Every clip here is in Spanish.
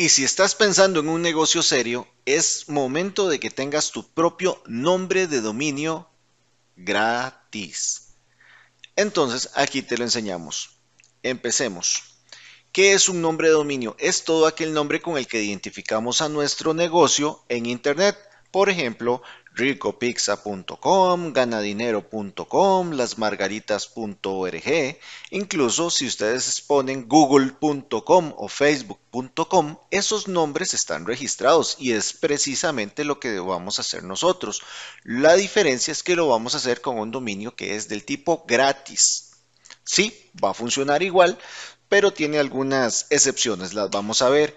Y si estás pensando en un negocio serio, es momento de que tengas tu propio nombre de dominio gratis. Entonces, aquí te lo enseñamos. Empecemos. ¿Qué es un nombre de dominio? Es todo aquel nombre con el que identificamos a nuestro negocio en Internet. Por ejemplo, ricopizza.com, ganadinero.com, lasmargaritas.org. Incluso si ustedes ponen google.com o facebook.com, esos nombres están registrados y es precisamente lo que vamos a hacer nosotros. La diferencia es que lo vamos a hacer con un dominio que es del tipo gratis. Sí, va a funcionar igual, pero tiene algunas excepciones, las vamos a ver.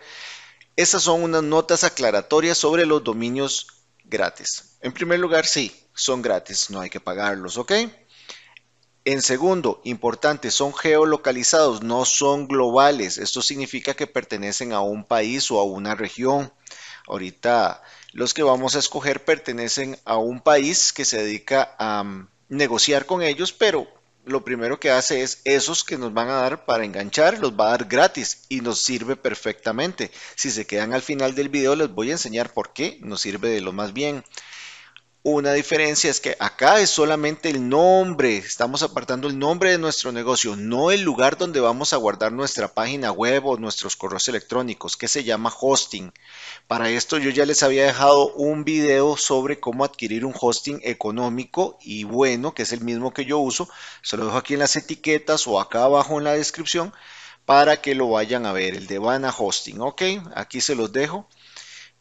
Estas son unas notas aclaratorias sobre los dominios gratis. En primer lugar, sí, son gratis, no hay que pagarlos, ¿ok? En segundo, importante, son geolocalizados, no son globales. Esto significa que pertenecen a un país o a una región. Ahorita los que vamos a escoger pertenecen a un país que se dedica a negociar con ellos, pero lo primero que hace es esos que nos van a dar para enganchar, los va a dar gratis y nos sirve perfectamente. Si se quedan al final del video les voy a enseñar por qué nos sirve de lo más bien. Una diferencia es que acá es solamente el nombre, estamos apartando el nombre de nuestro negocio, no el lugar donde vamos a guardar nuestra página web o nuestros correos electrónicos, que se llama hosting. Para esto yo ya les había dejado un video sobre cómo adquirir un hosting económico y bueno, que es el mismo que yo uso. Se lo dejo aquí en las etiquetas o acá abajo en la descripción para que lo vayan a ver, el de BanaHosting. Ok, aquí se los dejo.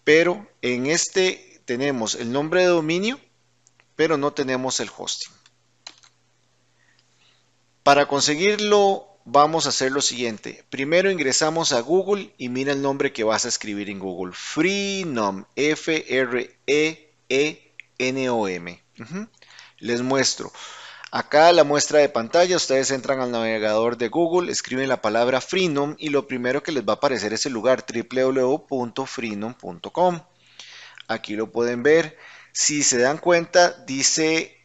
Pero en este tenemos el nombre de dominio, pero no tenemos el hosting. Para conseguirlo vamos a hacer lo siguiente. Primero ingresamos a Google y mira el nombre que vas a escribir en Google. Freenom, F-R-E-E-N-O-M. Les muestro. Acá la muestra de pantalla, ustedes entran al navegador de Google, escriben la palabra Freenom y lo primero que les va a aparecer es el lugar www.freenom.com. Aquí lo pueden ver. Si se dan cuenta, dice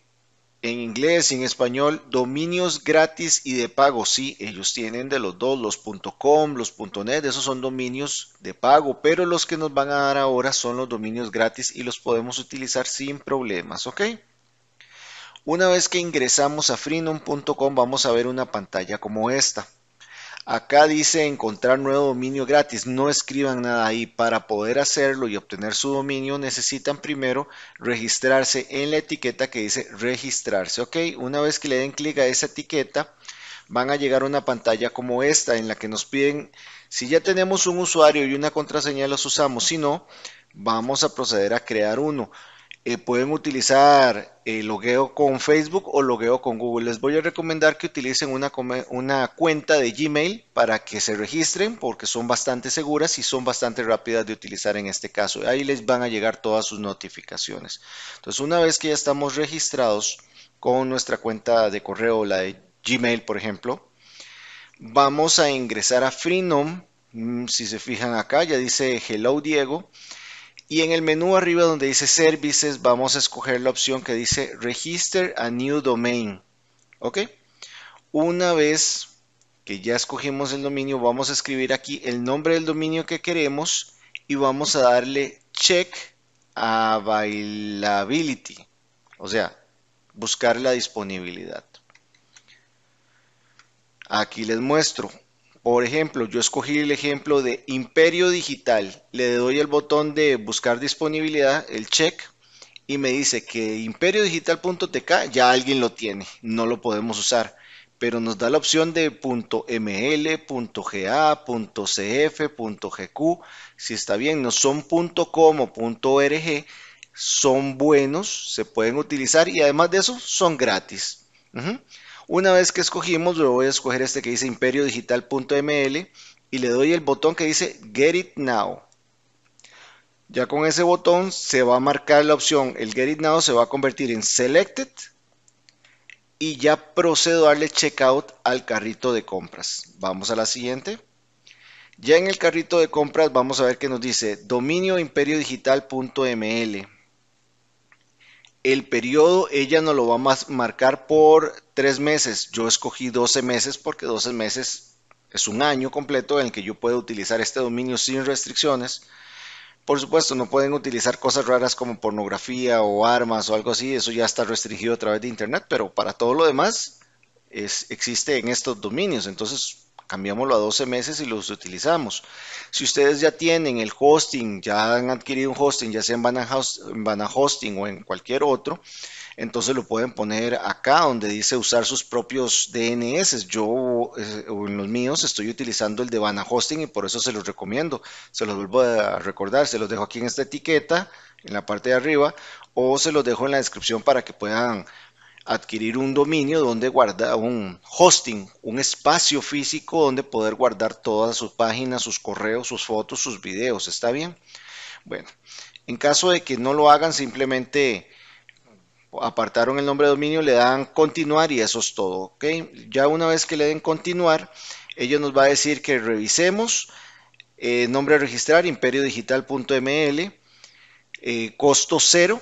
en inglés y en español, dominios gratis y de pago. Sí, ellos tienen de los dos, los .com, los .net, esos son dominios de pago, pero los que nos van a dar ahora son los dominios gratis y los podemos utilizar sin problemas, ¿ok? Una vez que ingresamos a freenom.com vamos a ver una pantalla como esta. Acá dice encontrar nuevo dominio gratis, no escriban nada ahí. Para poder hacerlo y obtener su dominio necesitan primero registrarse en la etiqueta que dice registrarse, ok. Una vez que le den clic a esa etiqueta van a llegar a una pantalla como esta en la que nos piden si ya tenemos un usuario y una contraseña los usamos, si no vamos a proceder a crear uno. Pueden utilizar logueo con Facebook o logueo con Google. Les voy a recomendar que utilicen una cuenta de Gmail para que se registren porque son bastante seguras y son bastante rápidas de utilizar en este caso. Ahí les van a llegar todas sus notificaciones. Entonces, una vez que ya estamos registrados con nuestra cuenta de correo, la de Gmail, por ejemplo, vamos a ingresar a Freenom. Si se fijan acá, ya dice Hello Diego. Y en el menú arriba donde dice Services, vamos a escoger la opción que dice Register a New Domain. ¿Ok? Una vez que ya escogimos el dominio, vamos a escribir aquí el nombre del dominio que queremos y vamos a darle Check Availability. O sea, buscar la disponibilidad. Aquí les muestro. Por ejemplo, yo escogí el ejemplo de Imperio Digital, le doy el botón de buscar disponibilidad, el check, y me dice que imperiodigital.tk ya alguien lo tiene, no lo podemos usar, pero nos da la opción de .ml, .ga, .cf, .gq, si está bien, no son .com o .org, son buenos, se pueden utilizar y además de eso son gratis. Una vez que escogimos, yo voy a escoger este que dice imperiodigital.ml y le doy el botón que dice Get It Now. Ya con ese botón se va a marcar la opción, el Get It Now se va a convertir en Selected y ya procedo a darle Checkout al carrito de compras. Vamos a la siguiente. Ya en el carrito de compras vamos a ver que nos dice dominio imperiodigital.ml. El periodo ella nos lo va a marcar por 3 meses. Yo escogí 12 meses porque 12 meses Es un año completo en el que yo puedo utilizar este dominio sin restricciones. Por supuesto, no pueden utilizar cosas raras como pornografía o armas o algo así. Eso ya está restringido a través de internet, pero para todo lo demás existe en estos dominios. Entonces, cambiámoslo a 12 meses y los utilizamos. Si ustedes ya tienen el hosting, ya han adquirido un hosting, ya sea en BanaHosting o en cualquier otro, entonces lo pueden poner acá donde dice usar sus propios DNS. Yo en los míos estoy utilizando el de BanaHosting y por eso se los recomiendo. Se los vuelvo a recordar, se los dejo aquí en esta etiqueta, en la parte de arriba, o se los dejo en la descripción para que puedan adquirir un dominio donde guardar un hosting, un espacio físico donde poder guardar todas sus páginas, sus correos, sus fotos, sus videos. ¿Está bien? Bueno, en caso de que no lo hagan, simplemente apartaron el nombre de dominio, le dan continuar y eso es todo, ¿ok? Ya una vez que le den continuar, ellos nos va a decir que revisemos nombre a registrar, imperiodigital.ml, costo cero.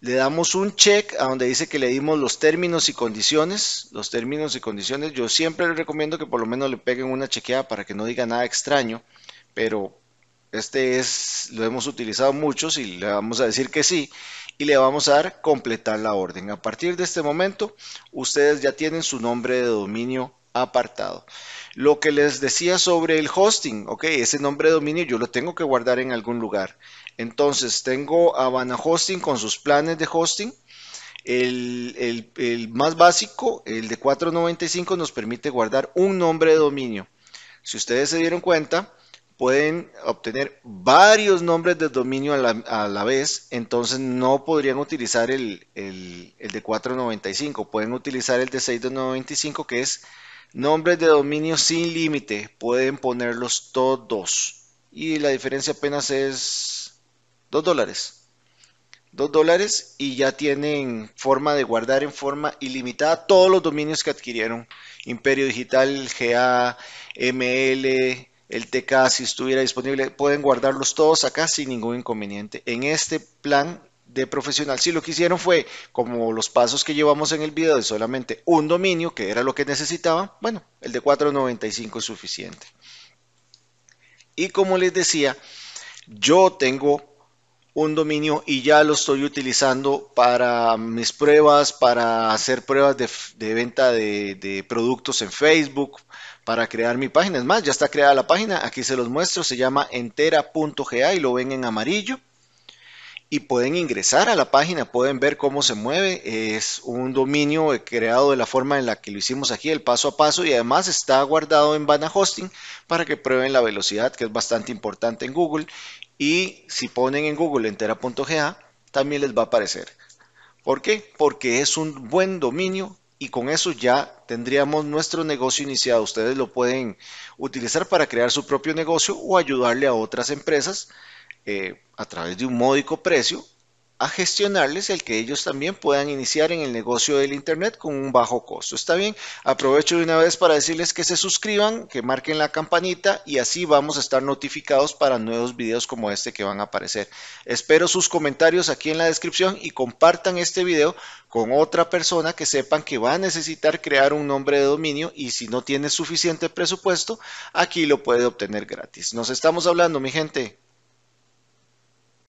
Le damos un check a donde dice que le dimos los términos y condiciones. Los términos y condiciones, yo siempre les recomiendo que por lo menos le peguen una chequeada para que no diga nada extraño, pero lo hemos utilizado muchos y le vamos a decir que sí y le vamos a dar completar la orden. A partir de este momento, ustedes ya tienen su nombre de dominio apartado. Lo que les decía sobre el hosting, ok, ese nombre de dominio yo lo tengo que guardar en algún lugar. Entonces tengo a BanaHosting con sus planes de hosting. El más básico, el de $4.95, nos permite guardar un nombre de dominio. Si ustedes se dieron cuenta, pueden obtener varios nombres de dominio a la vez, entonces no podrían utilizar el de $4.95, pueden utilizar el de $6.95, que es nombres de dominio sin límite, pueden ponerlos todos y la diferencia apenas es $2 y ya tienen forma de guardar en forma ilimitada todos los dominios que adquirieron: Imperio Digital, GA, ML, el TK, si estuviera disponible, pueden guardarlos todos acá sin ningún inconveniente. En este plan de profesional, si lo que hicieron fue, como los pasos que llevamos en el video, de solamente un dominio, que era lo que necesitaban, bueno, el de $4.95 es suficiente. Y como les decía, yo tengo un dominio y ya lo estoy utilizando para mis pruebas, para hacer pruebas de venta de productos en Facebook, para crear mi página. Es más, ya está creada la página, aquí se los muestro, se llama entera.ga y lo ven en amarillo. Y pueden ingresar a la página, pueden ver cómo se mueve. Es un dominio creado de la forma en la que lo hicimos aquí, el paso a paso, y además está guardado en BanaHosting para que prueben la velocidad, que es bastante importante en Google. Y si ponen en Google entera.ga, también les va a aparecer. ¿Por qué? Porque es un buen dominio. Y con eso ya tendríamos nuestro negocio iniciado. Ustedes lo pueden utilizar para crear su propio negocio o ayudarle a otras empresas a través de un módico precio a gestionarles el que ellos también puedan iniciar en el negocio del internet con un bajo costo. ¿Está bien? Aprovecho de una vez para decirles que se suscriban, que marquen la campanita y así vamos a estar notificados para nuevos videos como este que van a aparecer. Espero sus comentarios aquí en la descripción y compartan este video con otra persona que sepan que va a necesitar crear un nombre de dominio y si no tiene suficiente presupuesto, aquí lo puede obtener gratis. Nos estamos hablando, mi gente.